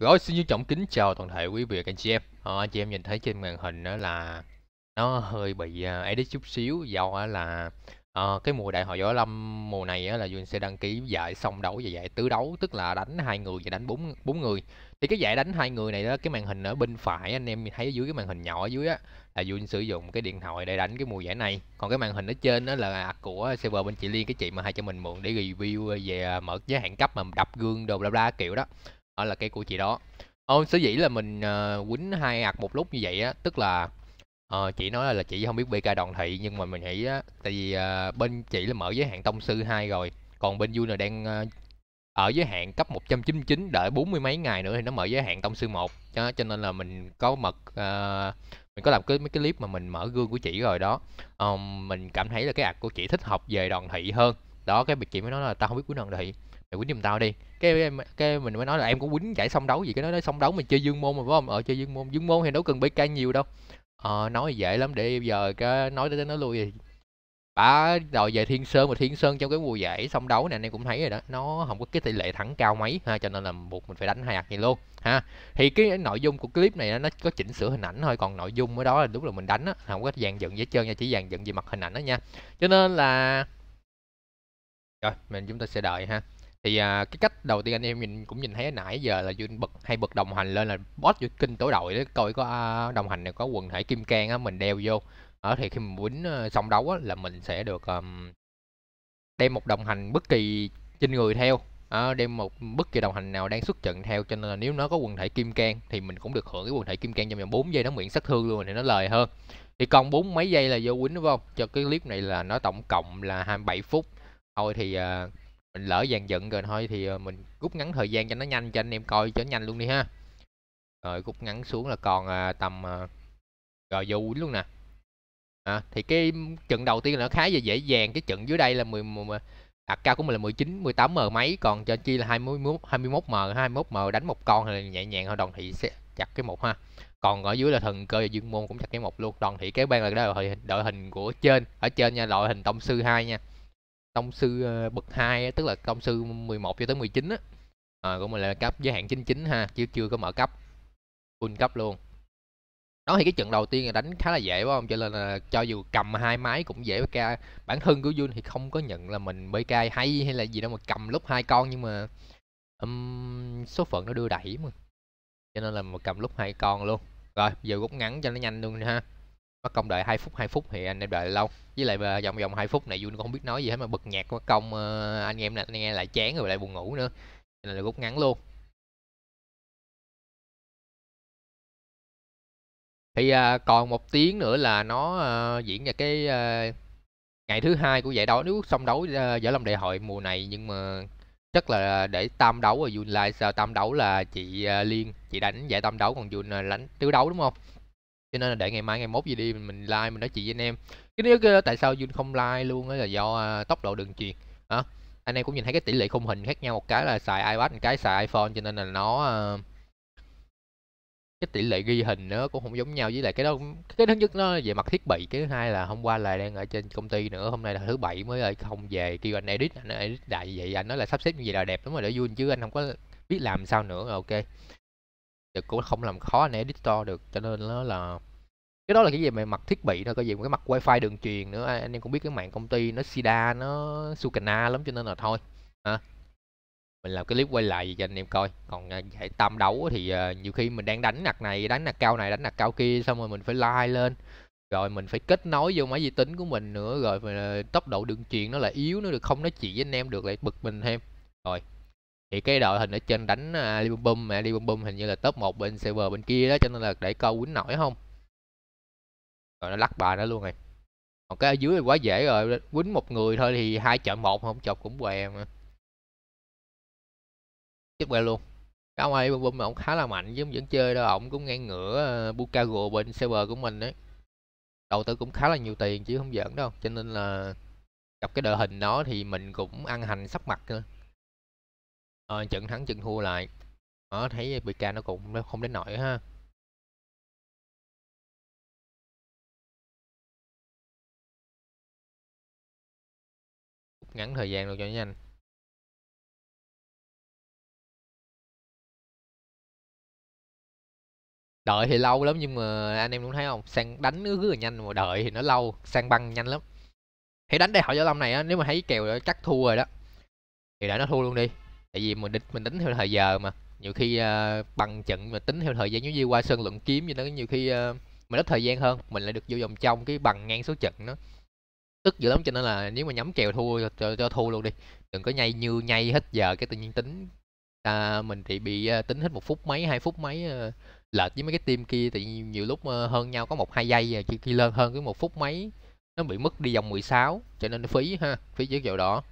Rồi xin trọng kính chào toàn thể quý vị các anh chị em. Anh chị em nhìn thấy trên màn hình đó là nó hơi bị ấy đấy chút xíu, do là cái mùa Đại Hội Võ Lâm mùa này là Dương sẽ đăng ký giải song đấu và giải tứ đấu, tức là đánh 2 người và đánh bốn người. Thì cái giải đánh 2 người này đó, cái màn hình ở bên phải anh em thấy ở dưới, cái màn hình nhỏ ở dưới á, là Dương sử dụng cái điện thoại để đánh cái mùa giải này. Còn cái màn hình ở trên đó là của server bên chị Liên, cái chị mà hay cho mình mượn để review về mở giới hạn cấp mà đập gương đồ bla bla kiểu đó, đó là cái của chị đó. Sở dĩ là mình quýnh 2 ạc một lúc như vậy á, tức là chị nói là chị không biết BK Đoàn Thị, nhưng mà mình nghĩ á, tại vì bên chị là mở giới hạn tông sư 2 rồi, còn bên Jun đang ở giới hạn cấp 199, đợi 40 mấy ngày nữa thì nó mở giới hạn tông sư 1 đó, cho nên là mình có mật mình có làm cái mấy cái clip mà mình mở gương của chị rồi đó. Mình cảm thấy là cái ạc của chị thích hợp về Đoàn Thị hơn đó, cái việc chị mới nói là tao không biết của Đoàn Thị, mày quýnh giùm tao đi. Cái mình mới nói là em cũng quýnh giải xong đấu gì, cái nói xong đấu mình chơi Dương Môn mà phải không? Chơi Dương Môn, Dương Môn thì đâu cần BK nhiều đâu. Nói dễ lắm, để giờ cái nói tới nói lui gì bả đòi về Thiên Sơn, mà Thiên Sơn trong cái mùa giải xong đấu này anh em cũng thấy rồi đó, nó không có cái tỷ lệ thắng cao mấy ha, cho nên là buộc mình phải đánh 2 ạc vậy luôn ha. Thì cái nội dung của clip này nó có chỉnh sửa hình ảnh thôi, còn nội dung ở đó là đúng là mình đánh đó, không có dàn dựng gì hết trơn nha, chỉ dàn dựng về mặt hình ảnh đó nha. Cho nên là rồi chúng ta sẽ đợi ha. Thì cái cách đầu tiên anh em mình cũng nhìn thấy nãy giờ là Dương hay bật đồng hành lên là boss vô kinh tổ đội để coi có đồng hành này có quần thể kim cang á, mình đeo vô ở thì khi mình quýnh xong đấu á, là mình sẽ được đem một đồng hành bất kỳ trên người theo, đem một bất kỳ đồng hành nào đang xuất trận theo, cho nên là nếu nó có quần thể kim cang thì mình cũng được hưởng cái quần thể kim cang trong vòng 4 giây, nó miễn sát thương luôn thì nó lời hơn. Thì còn 40 mấy giây là vô quýnh đúng không? Cho cái clip này là nó tổng cộng là 27 phút thôi, thì mình lỡ dàn dựng rồi thôi thì mình rút ngắn thời gian cho nó nhanh, cho anh em coi cho nhanh luôn đi ha. Rồi rút ngắn xuống là còn tầm rồi vô quýnh luôn nè. Thì cái trận đầu tiên là nó khá dễ dàng, cái trận dưới đây là 10 ạc cao của mình là 19 18m mấy, còn cho chi là 21m đánh một con thì nhẹ nhàng thôi. Đoàn Thị sẽ chặt cái 1 ha, còn ở dưới là Thần Cơ và Dương Môn cũng chặt cái 1 luôn. Đoàn Thị Cái Bang là cái đội hình của trên ở trên nha, đội hình tông sư 2 nha, tông sư bậc 2 tức là tông sư 11 cho tới 19 á. Của mình là cấp giới hạn 99 ha, chưa có mở cấp full cấp luôn đó. Thì cái trận đầu tiên là đánh khá là dễ phải không, cho nên là cho dù cầm 2 máy cũng dễ. BK bản thân của Jun thì không có nhận là mình BK hay là gì đâu, mà cầm lúc 2 con, nhưng mà số phận nó đưa đẩy mà, cho nên là mình cầm lúc 2 con luôn. Rồi giờ rút ngắn cho nó nhanh luôn ha, mất công đợi 2 phút thì anh em đợi lâu, với lại vòng 2 phút này Jun cũng không biết nói gì hết, mà bật nhạc mất công anh em nghe lại chán rồi lại buồn ngủ nữa, cho nên là rút ngắn luôn. Thì còn 1 tiếng nữa là nó diễn ra cái ngày thứ 2 của giải đấu, nếu xong đấu Võ Lâm Đại Hội mùa này, nhưng mà chắc là để tam đấu rồi. Jun lại sao tam đấu là chị Liên chị đánh giải tam đấu, còn Jun đánh tứ đấu đúng không? Cho nên là để ngày mai ngày mốt gì đi mình like mình nói chuyện với anh em. Cái nếu cái tại sao Jun không like luôn là do tốc độ đường truyền hả? Anh em cũng nhìn thấy cái tỷ lệ khung hình khác nhau, một cái là xài iPad, một cái xài iPhone, cho nên là nó cái tỷ lệ ghi hình nó cũng không giống nhau. Với lại cái đó, cái thứ nhất nó về mặt thiết bị, cái thứ hai là hôm qua là đang ở trên công ty nữa, hôm nay là thứ bảy mới không về, kêu anh edit, anh edit đại vậy, anh nói là sắp xếp như vậy là đẹp lắm rồi để Jun, chứ anh không có biết làm sao nữa. Ok, được, cũng không làm khó anh editor được, cho nên nó là cái đó là cái gì về mặt thiết bị thôi. Coi gì cái mặt wifi đường truyền nữa, anh em cũng biết cái mạng công ty nó sida nó sukana lắm, cho nên là thôi mình làm cái clip quay lại cho anh em coi. Còn giải tam đấu thì nhiều khi mình đang đánh nặc này, đánh nặc cao này, đánh nặc cao kia, xong rồi mình phải like lên, rồi mình phải kết nối vô máy vi tính của mình nữa, rồi mình, tốc độ đường truyền nó là yếu nữa, được không nói chuyện với anh em được lại bực mình thêm. Rồi thì cái đội hình ở trên đánh Alibum hình như là top 1 bên server bên kia đó, cho nên là để coi quýnh nổi không. Rồi nó lắc bà nó luôn rồi. Còn cái ở dưới là quá dễ rồi, quýnh 1 người thôi thì 2 chọi 1 không chọc cũng què mà. Chết que luôn. Cái ông Alibum ổng khá là mạnh chứ vẫn chơi đâu, ổng cũng ngang ngửa Bukago bên server của mình đấy. Đầu tư cũng khá là nhiều tiền chứ không giỡn đâu, cho nên là gặp cái đội hình đó thì mình cũng ăn hành sắp mặt nữa. Trận thắng trận thua lại đó, thấy BK nó cũng không đến nổi ha. Ngắn thời gian luôn cho nó nhanh. Đợi thì lâu lắm nhưng mà anh em cũng thấy không, sang đánh nó rất là nhanh mà đợi thì nó lâu, sang băng nhanh lắm. Thì đánh Đại Hội Võ Lâm này á, nếu mà thấy kèo chắc thua rồi đó thì để nó thua luôn đi, tại vì mình tính theo thời giờ mà, nhiều khi bằng trận mà tính theo thời gian giống như Hoa Sơn Luận Kiếm, như nó nhiều khi mình ít thời gian hơn, mình lại được vô vòng trong cái bằng ngang số trận nó tức dữ lắm, cho nên là nếu mà nhắm kèo thua cho thua luôn đi, đừng có nhây như nhây hết giờ cái tự nhiên tính mình thì bị tính hết 1 phút mấy, 2 phút mấy, lệch với mấy cái team kia, tự nhiên nhiều lúc hơn nhau có 1-2 giây, chứ khi lên hơn cái 1 phút mấy nó bị mất đi vòng 16, cho nên phí ha, phí chiếc dầu đỏ.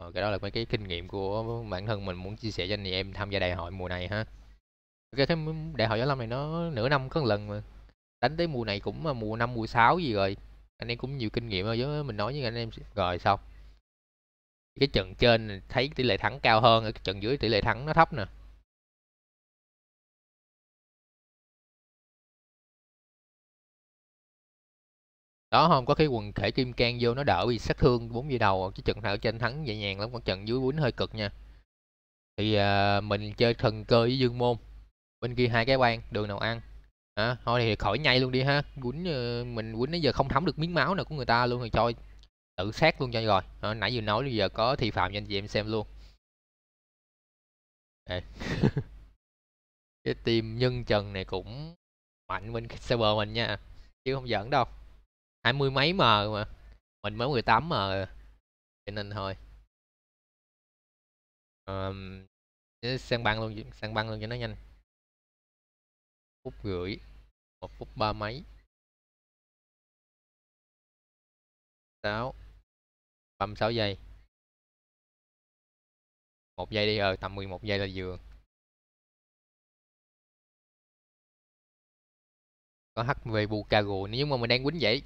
Cái đó là mấy cái kinh nghiệm của bản thân mình muốn chia sẻ cho anh em tham gia đại hội mùa này ha. Cái Đại Hội Võ Lâm này nó nửa năm có 1 lần mà, đánh tới mùa này cũng mùa 5, mùa 6 gì rồi, anh em cũng nhiều kinh nghiệm rồi, với mình nói với anh em rồi xong. Cái trận trên thấy tỷ lệ thắng cao hơn, ở cái trận dưới tỷ lệ thắng nó thấp nè. Đó không có cái quần thể kim cang vô nó đỡ bị sát thương 4 giây đầu, chứ trận nào ở trên thắng nhẹ nhàng lắm, còn trận dưới quýnh hơi cực nha. Thì mình chơi Thần Cơ với Dương Môn, bên kia hai cái bang đường nào ăn à, thôi thì khỏi nhây luôn đi ha, quýnh mình quýnh đến giờ không thấm được miếng máu nào của người ta luôn rồi, cho tự sát luôn cho rồi à, nãy vừa nói bây giờ có thị phạm cho anh chị em xem luôn. Cái team nhân trần này cũng mạnh bên server mình nha, chứ không giỡn đâu, 20 mấy mờ mà mình mới 18 mờ, cho nên thôi sang băng luôn cho nó nhanh. 1 phút rưỡi, 1 phút 3 mấy, 6 36 giây, 1 giây đi, tầm 11 giây là vừa. Có HV Bukago, nếu mà mình đang quýnh vậy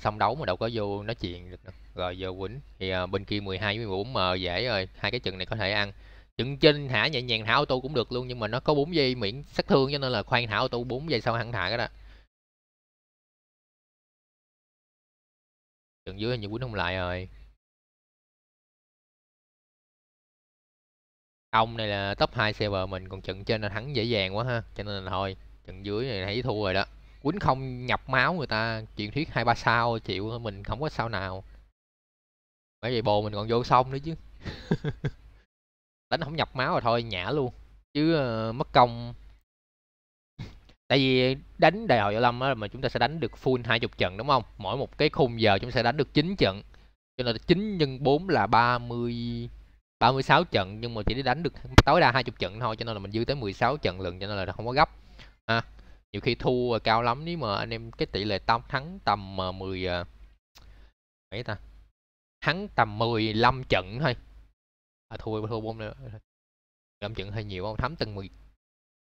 xong đấu mà đâu có vô nói chuyện được đâu. Rồi vô quýnh thì bên kia 12 với 14 m dễ rồi, hai cái chừng này có thể ăn. Chừng trên thả nhẹ nhàng, thả ô tô cũng được luôn, nhưng mà nó có 4 giây miễn sát thương, cho nên là khoan thả ô tô 4 giây sau hẳn thả cái đó. Chừng dưới như quýnh không lại rồi. Ông này là top 2 server mình, còn trận trên là thắng dễ dàng quá ha, cho nên là thôi, trận dưới này thấy thua rồi đó. Quýnh không nhập máu người ta, chuyện thuyết 2-3 sao chịu, mình không có sao nào. Bởi vậy bồ mình còn vô xong nữa chứ. Đánh không nhập máu rồi thôi nhả luôn, chứ mất công. Tại vì đánh Đại Hội Võ Lâm á, mà chúng ta sẽ đánh được full 20 trận đúng không? Mỗi một cái khung giờ chúng ta sẽ đánh được 9 trận. Cho nên 9 nhân 4 là 36 trận, nhưng mà chỉ đánh được tối đa 20 trận thôi, cho nên là mình dư tới 16 trận lần, cho nên là không có gấp. À, nhiều khi thua cao lắm, nếu mà anh em cái tỷ lệ thắng tầm 15 trận thôi. À, thua 4 trận hơi nhiều, không thấm từng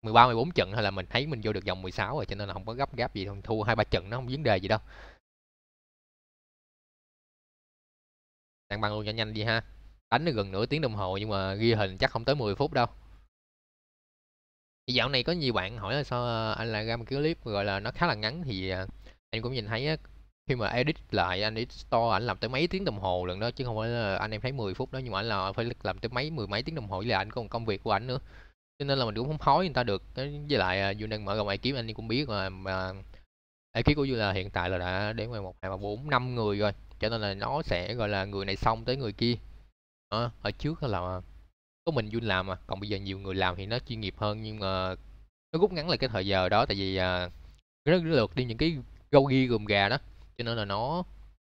13-14 trận thôi là mình thấy mình vô được vòng 16 rồi, cho nên là không có gấp gáp gì, thua 2-3 trận nó không vấn đề gì đâu. Đang băng luôn cho nhanh đi ha. Đánh được gần nửa tiếng đồng hồ nhưng mà ghi hình chắc không tới 10 phút đâu. Thì dạo này có nhiều bạn hỏi là sao anh lại ra một cái clip gọi là nó khá là ngắn, thì em cũng nhìn thấy á, khi mà edit lại anh edit store ảnh làm tới mấy tiếng đồng hồ lần đó, chứ không phải là anh em thấy 10 phút đó, nhưng mà anh là phải làm tới mười mấy tiếng đồng hồ, với lại anh còn công việc của ảnh nữa, cho nên là mình cũng không hối người ta được. Với lại Dương đang mở rộng ekip, anh cũng biết mà ekip của Dương là hiện tại là đã đến ngoài 1, 2, 3, 4, 5 người rồi, cho nên là nó sẽ gọi là người này xong tới người kia. Ở trước là có mình Dương làm, mà còn bây giờ nhiều người làm thì nó chuyên nghiệp hơn, nhưng mà nó rút ngắn lại cái thời giờ đó, tại vì nó lượt đi những cái gâu ghi gồm gà đó, cho nên là nó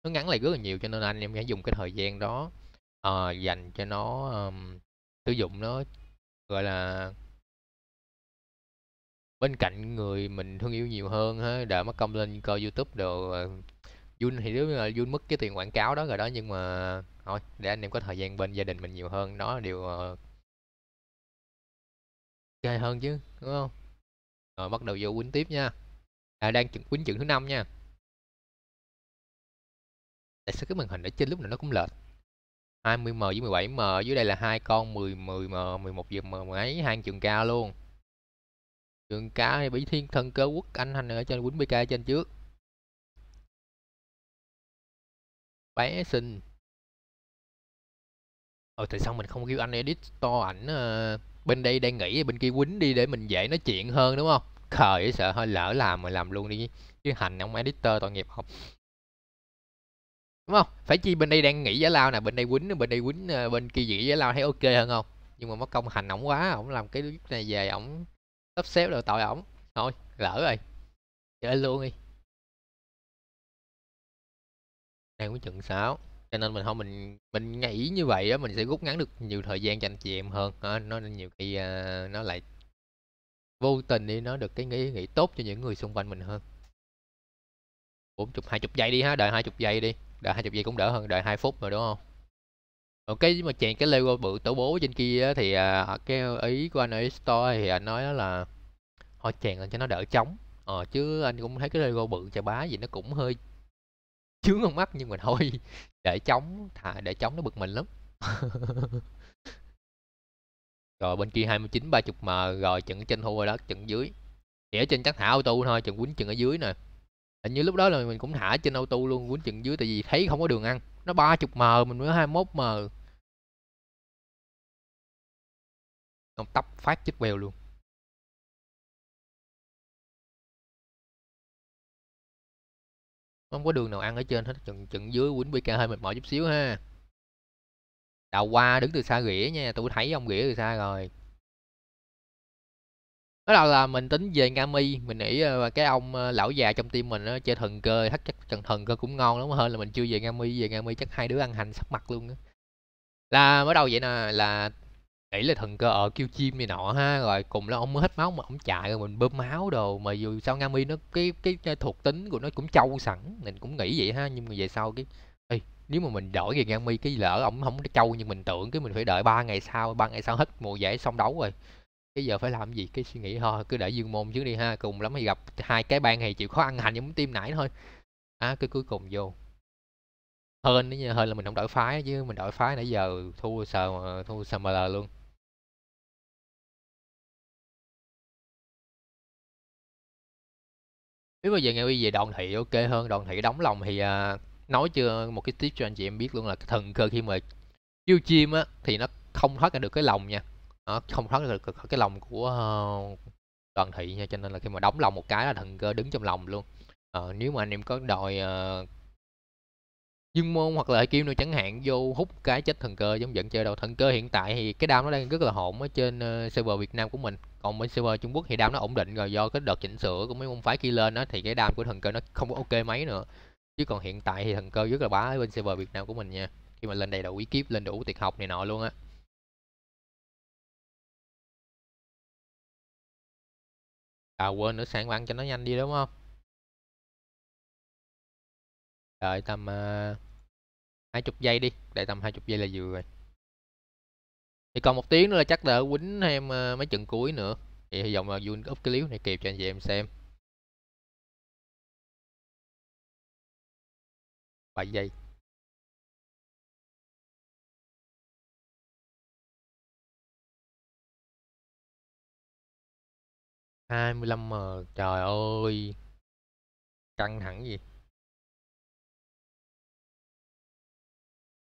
ngắn lại rất là nhiều, cho nên là anh em hãy dùng cái thời gian đó dành cho nó, sử dụng nó gọi là bên cạnh người mình thương yêu nhiều hơn ha, đỡ mất công lên coi YouTube đồ. Jun thì nếu là Jun mất cái tiền quảng cáo đó rồi đó, nhưng mà thôi để anh em có thời gian bên gia đình mình nhiều hơn, đó là điều chơi hơn chứ, đúng không? Rồi bắt đầu vô quýnh tiếp nha. Đang quýnh trận thứ 5 nha. Tại sao cái màn hình ở trên lúc nào nó cũng lệch? 20 m với 17 m, dưới đây là 2 con 10 m, 11 m ấy, hang trường ca luôn. Trường ca hay bị thiên Thần Cơ Quốc Anh ở trên quýnh PK trên trước. Bé xinh. Tại sao mình không kêu anh edit store ảnh bên đây đang nghỉ, bên kia quýnh đi để mình dễ nói chuyện hơn đúng không? Khởi sợ hơi lỡ làm mà làm luôn đi chứ hành ông editor tội nghiệp không, đúng không? Phải chi bên đây đang nghỉ giả lao nè, bên đây quýnh, bên kia nghỉ giả lao thấy ok hơn không? Nhưng mà mất công hành ổng quá, ổng làm cái clip này về ổng sắp xếp rồi tội ổng. Thôi lỡ rồi, chơi luôn đi. Đang có chừng 6 cho nên mình không mình nghĩ như vậy á, mình sẽ rút ngắn được nhiều thời gian cho anh chị em hơn. Nó nhiều khi nó lại vô tình đi, nó được cái nghĩ tốt cho những người xung quanh mình hơn. 20 giây đi ha, đợi 20 giây đi, đợi 20 giây cũng đỡ hơn đợi 2 phút rồi đúng không? Ok, mà chèn cái logo bự tổ bố trên kia thì cái ý của anh ở store thì anh nói đó là thôi chèn lên cho nó đỡ trống. Chứ anh cũng thấy cái logo bự chà bá gì nó cũng hơi chướng con mắt, nhưng mà thôi để trống, để trống nó bực mình lắm. Rồi bên kia 29 30m rồi, chừng trên thu rồi đó, chừng dưới. Thì ở trên chắc thả auto thôi, chừng quýnh chừng ở dưới nè. Hình như lúc đó là mình cũng thả trên auto luôn, quýnh chừng dưới tại vì thấy không có đường ăn. Nó 30m mình mới 21m. Ông tắp phát chết queo luôn. Không có đường nào ăn ở trên hết, chừng dưới quýnh BK hơi mệt mỏi chút xíu ha. Đào qua đứng từ xa rỉa nha, tôi thấy ông rỉa từ xa rồi. Bắt đầu là mình tính về Ngami, mình nghĩ cái ông lão già trong tim mình chơi thần cơ, chắc thần cơ cũng ngon lắm, hơn là mình chưa về Ngami, chắc hai đứa ăn hành sắp mặt luôn đó. Là bắt đầu vậy nè, là nghĩ là thần cơ kêu chim này nọ ha, rồi cùng là ông mới hết máu mà ông chạy rồi mình bơm máu đồ, mà dù sao Ngami nó cái thuộc tính của nó cũng trâu sẵn, mình cũng nghĩ vậy ha, nhưng mà về sau cái nếu mà mình đổi về Ngami cái lỡ ổng không trâu nhưng mình tưởng, cái mình phải đợi 3 ngày sau hết mùa giải xong đấu rồi. Cái giờ phải làm gì, cái suy nghĩ thôi cứ để Dương Môn trước đi ha, cùng lắm thì gặp hai cái bang thì chịu khó ăn hành giống tim nãy thôi. Cái cuối cùng vô hơn đó nha, hơn là mình không đổi phái, chứ mình đổi phái nãy giờ thua Summer luôn. Nếu mà về Ngami về Đoàn Thị ok hơn, Đoàn Thị đóng lòng thì nói chưa một cái tip cho anh chị em biết luôn là thần cơ khi mà chiêu chim á thì nó không thoát ra được cái lòng nha, không thoát được cái lòng của Đoàn Thị nha, cho nên là khi mà đóng lòng một cái là thần cơ đứng trong lòng luôn. Nếu mà anh em có đòi Dương Môn hoặc là Kim nữa chẳng hạn vô hút cái chết thần cơ giống dẫn chơi đâu. Thần cơ hiện tại thì cái đam nó đang rất là hỗn ở trên server Việt Nam của mình, còn bên server Trung Quốc thì đam nó ổn định rồi, do cái đợt chỉnh sửa của mấy môn phái kia lên đó thì cái đam của thần cơ nó không có ok mấy nữa, chứ còn hiện tại thì thần cơ rất là bá ở bên server Việt Nam của mình nha, khi mà lên đầy đủ ý kiếp, lên đủ tiệt học này nọ luôn á. Quên nữa, sáng ăn cho nó nhanh đi đúng không? Đợi tầm 20 giây đi, đợi tầm 20 giây là vừa rồi. Thì còn 1 tiếng nữa là chắc đỡ quýnh em mấy trận cuối nữa. Thì hy vọng là Jun up cái clip này kịp cho anh chị em xem. 7 giây. À, 25m, trời ơi căng thẳng gì,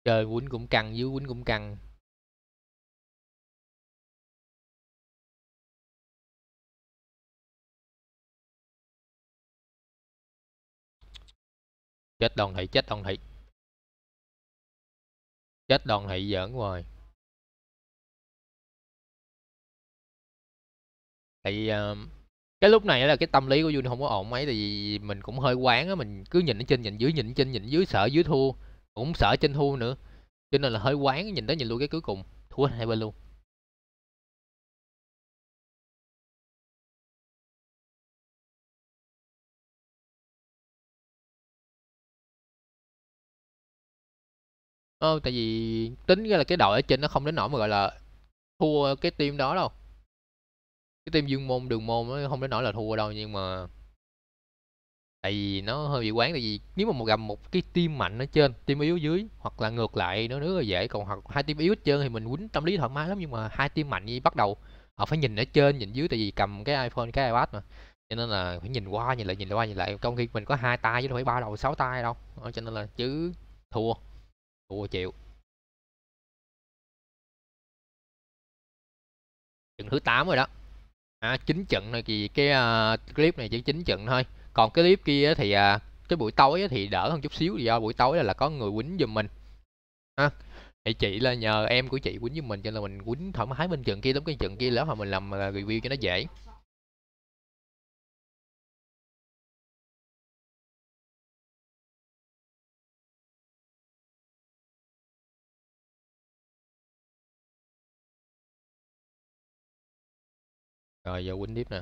chơi quýnh cũng căng, dưới quýnh cũng căng. Chết Đoàn Thị, chết Đoàn Thị, chết Đoàn Thị, giỡn rồi. Tại vì cái lúc này là cái tâm lý của Jun không có ổn mấy, tại vì mình cũng hơi quán á, mình cứ nhìn ở trên nhìn dưới, nhìn trên nhìn dưới, sợ dưới thua cũng sợ trên thua nữa, cho nên là hơi quán, nhìn tới nhìn luôn, cái cuối cùng thua hai bên luôn. Tại vì tính ra là cái đội ở trên nó không đến nỗi mà gọi là thua cái team đó đâu, cái team Dương Môn Đường Môn nó không đến nỗi là thua đâu, nhưng mà tại vì nó hơi bị quán, tại vì nếu mà gặp một cái team mạnh ở trên, team yếu dưới hoặc là ngược lại nó rất là dễ, còn hoặc hai team yếu hết trơn thì mình quýnh tâm lý thoải mái lắm, nhưng mà hai team mạnh thì bắt đầu họ phải nhìn ở trên nhìn dưới, tại vì cầm cái iPhone cái iPad mà, cho nên là phải nhìn qua nhìn lại nhìn qua nhìn lại, trong khi mình có 2 tay chứ đâu phải 3 đầu 6 tay đâu, cho nên là chứ thua chịu. trận thứ 8 rồi đó. 9 trận này thì cái clip này chỉ 9 trận thôi. Còn cái clip kia thì cái buổi tối thì đỡ hơn chút xíu, do buổi tối là có người quýnh giùm mình. Thì chị là nhờ em của chị quýnh giùm mình, cho nên là mình quýnh thoải mái bên trận kia lắm. Cái trận kia lỡ mà mình làm review cho nó dễ. Rồi giờ quýnh tiếp nè.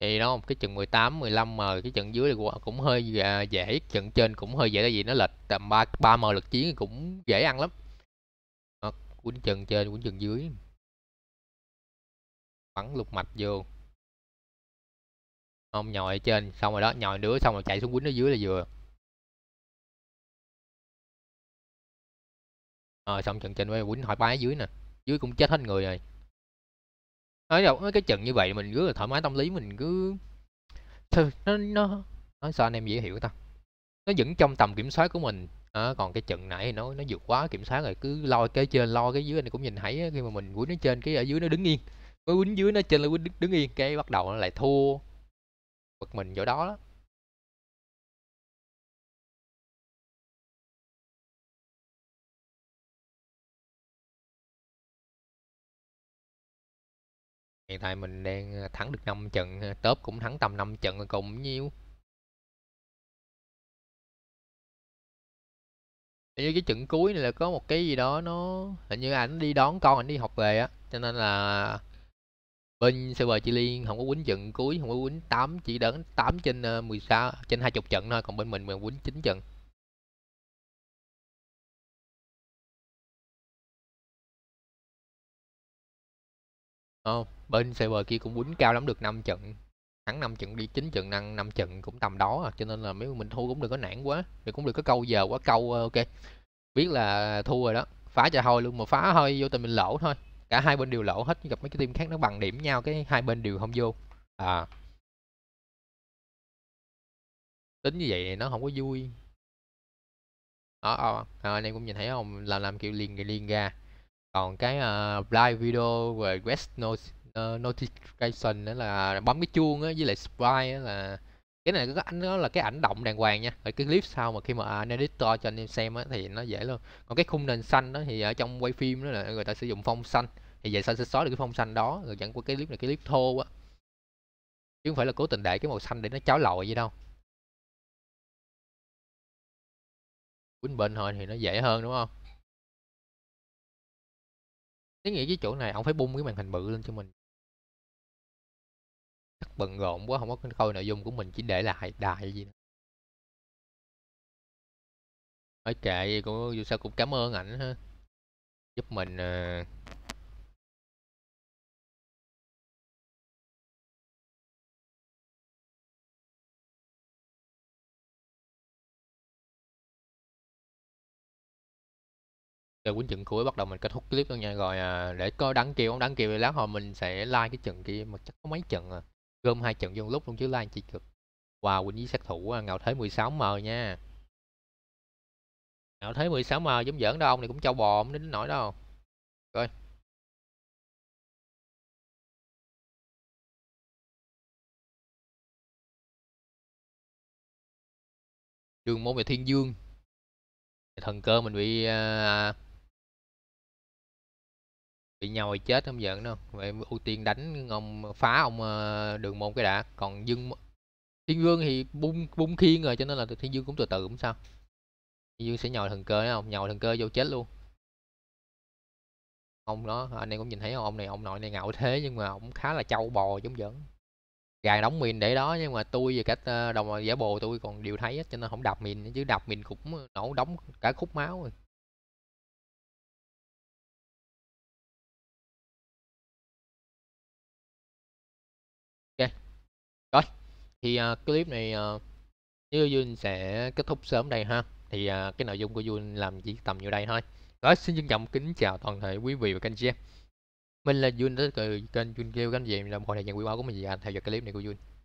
Thì đúng không? Cái trận 18, 15 mà cái trận dưới này cũng hơi dễ, trận trên cũng hơi dễ tại vì nó lệch tầm 3m lực chiến cũng dễ ăn lắm. Quýnh trận trên, quýnh trận dưới. Bắn lục mạch vô. Không, nhồi ở trên, xong rồi đó, nhồi nữa xong rồi chạy xuống quýnh ở dưới là vừa. Xong trận trên mới quýnh thoải mái dưới nè. Dưới cũng chết hết người rồi. Nói cái trận như vậy mình cứ thoải mái tâm lý, mình cứ nó sao anh em dễ hiểu ta, nó vẫn trong tầm kiểm soát của mình. Còn cái trận nãy thì nó vượt quá kiểm soát rồi, cứ lo cái trên lo cái dưới, anh cũng nhìn thấy khi mà mình quýnh nó trên cái ở dưới nó đứng yên, với quýnh dưới nó trên là quýnh đứng yên, cái bắt đầu nó lại thua, bực mình chỗ đó đó. Hiện tại mình đang thắng được 5 trận, top cũng thắng tầm 5 trận cùng nhiêu. Như cái trận cuối này là có một cái gì đó nó hình như ảnh đi đón con ảnh đi học về á, cho nên là bên server chị Liên không có quýnh trận cuối, không có quýnh 8, chỉ đến 8 trên 16 trên 20 trận thôi, còn bên mình quýnh 9 trận. Bên server kia cũng quýnh cao lắm được 5 trận. Thắng 5 trận đi 9 trận, năng 5 trận cũng tầm đó à. Cho nên là mấy mình thua cũng đừng có nản quá, thì cũng đừng có câu giờ quá câu. Ok, biết là thua rồi đó, phá cho thôi luôn, mà phá thôi vô tình mình lỗ thôi. Cả hai bên đều lỗ hết, gặp mấy cái team khác nó bằng điểm nhau cái hai bên đều không vô. Tính như vậy nó không có vui. Anh em cũng nhìn thấy không, là làm kiểu liền ra. Còn cái live video về West notification đó là bấm cái chuông á, với lại subscribe là cái này có ảnh, nó là cái ảnh động đàng hoàng nha. Rồi cái clip sau mà khi mà anh editor cho anh em xem á thì nó dễ luôn. Còn cái khung nền xanh đó thì ở trong quay phim đó là người ta sử dụng phông xanh, thì vậy sao sẽ xóa được cái phông xanh đó. Rồi chẳng qua cái clip này cái clip thô quá, chứ không phải là cố tình để cái màu xanh để nó cháo lòi vậy đâu. Quýnh bên thôi thì nó dễ hơn đúng không? Thế nghĩ cái chỗ này ông phải bung cái màn hình bự lên cho mình. Chắc bận rộn quá không có coi nội dung của mình, chỉ để lại đại gì nữa. Ở kệ, dù sao cũng cảm ơn ảnh ha, giúp mình rồi quýnh trận cuối bắt đầu mình kết thúc clip luôn nha. Rồi để coi đăng kèo không đăng kèo thì lát hồi mình sẽ like cái trận kia, mà chắc có mấy trận à, gom 2 trận vô lúc luôn chứ like chi cực. Wow, quýnh với sát thủ ngạo thế 16m nha. Ngạo thế 16m giống giỡn đâu, ông này cũng trâu bò không đến nổi đâu. Rồi Dương Môn về Thiên Dương, Thần Cơ mình bị nhồi chết không giận đâu. Vậy ưu tiên đánh ông phá ông Đường Môn cái đã. Còn Thiên Vương thì bung khiên rồi, cho nên là Thiên Vương cũng từ từ cũng sao. Thiên Vương sẽ nhồi Thần Cơ đấy không? Nhồi Thần Cơ vô chết luôn. Ông đó anh em cũng nhìn thấy không? Ông này ông nội này ngạo thế nhưng mà ông khá là trâu bò giống giỡn. Gà đóng mìn để đó nhưng mà tôi và cả đồng giả bồ tôi còn đều thấy hết, cho nên không đập mìn, chứ đập mìn cũng nổ đóng cả khúc máu rồi. Ok. Rồi. Thì clip này như Jun sẽ kết thúc sớm đây ha. Thì cái nội dung của Jun làm chỉ tầm nhiêu đây thôi. Rồi xin trân trọng kính chào toàn thể quý vị và các anh chị. Mình là Jun, tới từ kênh Jun Kêu, các anh chị là một hội nhà quý báu của mình, và theo dõi clip này của Jun.